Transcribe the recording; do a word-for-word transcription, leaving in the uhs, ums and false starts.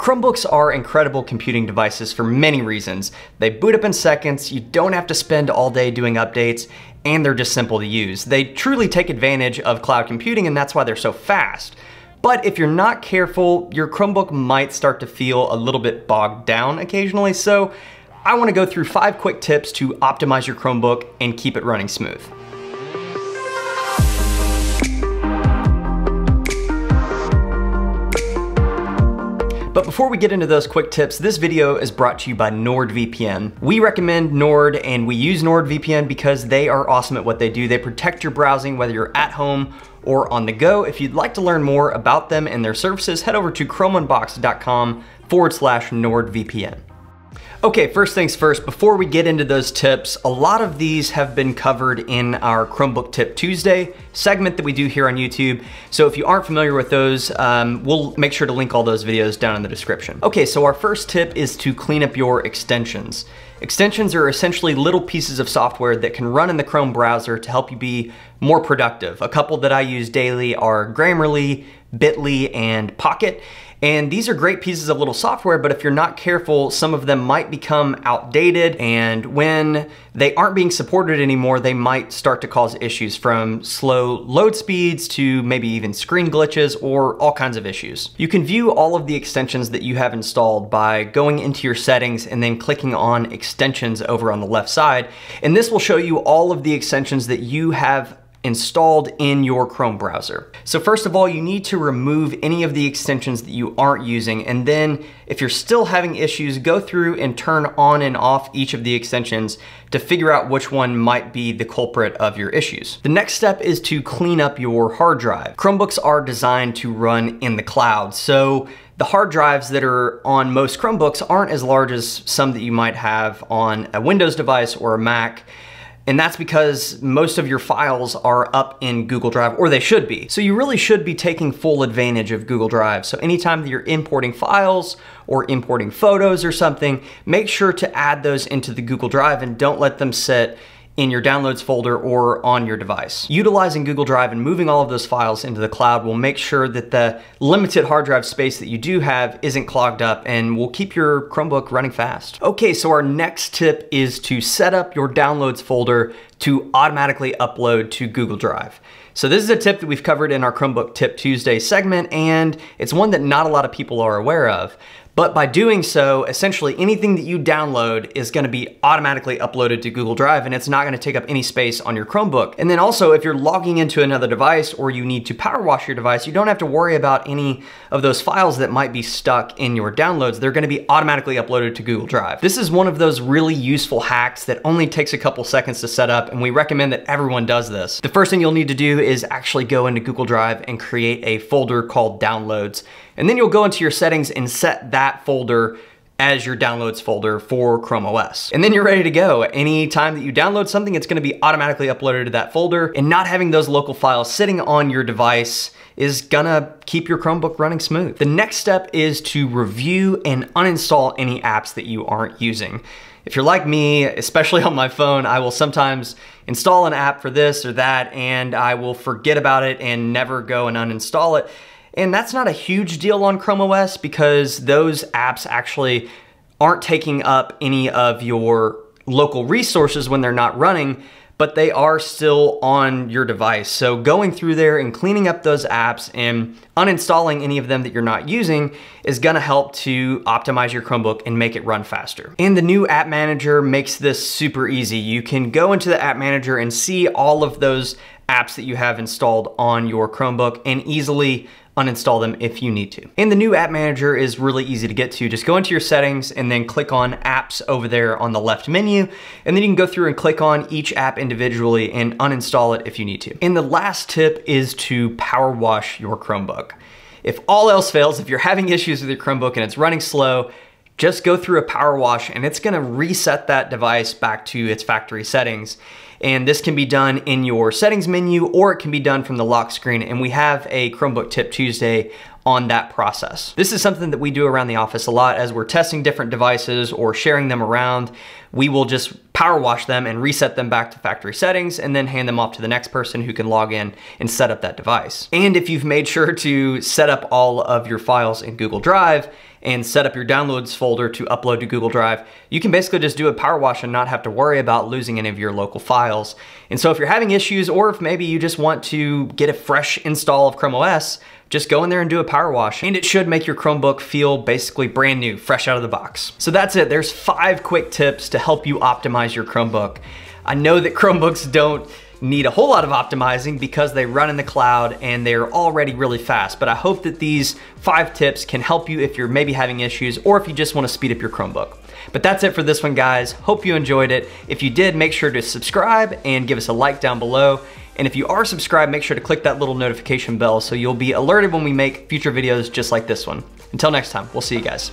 Chromebooks are incredible computing devices for many reasons. They boot up in seconds, you don't have to spend all day doing updates, and they're just simple to use. They truly take advantage of cloud computing, and that's why they're so fast. But if you're not careful, your Chromebook might start to feel a little bit bogged down occasionally, so I want to go through five quick tips to optimize your Chromebook and keep it running smooth. But before we get into those quick tips, this video is brought to you by NordVPN. We recommend Nord and we use NordVPN because they are awesome at what they do. They protect your browsing, whether you're at home or on the go. If you'd like to learn more about them and their services, head over to chromeunboxed.com forward slash NordVPN. Okay, first things first, before we get into those tips, a lot of these have been covered in our Chromebook Tip Tuesday segment that we do here on YouTube. So if you aren't familiar with those, um, we'll make sure to link all those videos down in the description. Okay, so our first tip is to clean up your extensions. Extensions are essentially little pieces of software that can run in the Chrome browser to help you be more productive. A couple that I use daily are Grammarly, Bitly, and Pocket. And these are great pieces of little software, but if you're not careful, some of them might become outdated, and when they aren't being supported anymore, they might start to cause issues, from slow load speeds to maybe even screen glitches or all kinds of issues. You can view all of the extensions that you have installed by going into your settings and then clicking on extensions over on the left side, and this will show you all of the extensions that you have installed in your Chrome browser. So first of all, you need to remove any of the extensions that you aren't using, and then if you're still having issues, go through and turn on and off each of the extensions to figure out which one might be the culprit of your issues. The next step is to clean up your hard drive. Chromebooks are designed to run in the cloud, so the hard drives that are on most Chromebooks aren't as large as some that you might have on a Windows device or a Mac. And that's because most of your files are up in Google Drive, or they should be. So you really should be taking full advantage of Google Drive. So anytime that you're importing files or importing photos or something, make sure to add those into the Google Drive and don't let them sit in your downloads folder or on your device. Utilizing Google Drive and moving all of those files into the cloud will make sure that the limited hard drive space that you do have isn't clogged up and will keep your Chromebook running fast. Okay, so our next tip is to set up your downloads folder to automatically upload to Google Drive. So this is a tip that we've covered in our Chromebook Tip Tuesday segment, and it's one that not a lot of people are aware of. But by doing so, essentially anything that you download is gonna be automatically uploaded to Google Drive, and it's not gonna take up any space on your Chromebook. And then also, if you're logging into another device or you need to power wash your device, you don't have to worry about any of those files that might be stuck in your downloads. They're gonna be automatically uploaded to Google Drive. This is one of those really useful hacks that only takes a couple seconds to set up, and we recommend that everyone does this. The first thing you'll need to do is actually go into Google Drive and create a folder called Downloads. And then you'll go into your settings and set that folder as your downloads folder for Chrome O S. And then you're ready to go. Anytime that you download something, it's gonna be automatically uploaded to that folder, and not having those local files sitting on your device is gonna keep your Chromebook running smooth. The next step is to review and uninstall any apps that you aren't using. If you're like me, especially on my phone, I will sometimes install an app for this or that, and I will forget about it and never go and uninstall it. And that's not a huge deal on Chrome O S because those apps actually aren't taking up any of your local resources when they're not running, but they are still on your device. So going through there and cleaning up those apps and uninstalling any of them that you're not using is gonna help to optimize your Chromebook and make it run faster. And the new app manager makes this super easy. You can go into the app manager and see all of those apps that you have installed on your Chromebook and easily uninstall them if you need to. And the new app manager is really easy to get to. Just go into your settings and then click on apps over there on the left menu, and then you can go through and click on each app individually and uninstall it if you need to. And the last tip is to power wash your Chromebook. If all else fails, if you're having issues with your Chromebook and it's running slow, just go through a power wash and it's gonna reset that device back to its factory settings. And this can be done in your settings menu, or it can be done from the lock screen. And we have a Chromebook Tip Tuesday on that process. This is something that we do around the office a lot as we're testing different devices or sharing them around. We will just power wash them and reset them back to factory settings, and then hand them off to the next person who can log in and set up that device. And if you've made sure to set up all of your files in Google Drive and set up your downloads folder to upload to Google Drive, you can basically just do a power wash and not have to worry about losing any of your local files. And so if you're having issues, or if maybe you just want to get a fresh install of Chrome O S, just go in there and do a power wash, and it should make your Chromebook feel basically brand new, fresh out of the box. So that's it. There's five quick tips to help you optimize your Chromebook. I know that Chromebooks don't need a whole lot of optimizing because they run in the cloud and they're already really fast, but I hope that these five tips can help you if you're maybe having issues, or if you just want to speed up your Chromebook. But that's it for this one, guys. Hope you enjoyed it. If you did, make sure to subscribe and give us a like down below. And if you are subscribed, make sure to click that little notification bell so you'll be alerted when we make future videos just like this one. Until next time, we'll see you guys.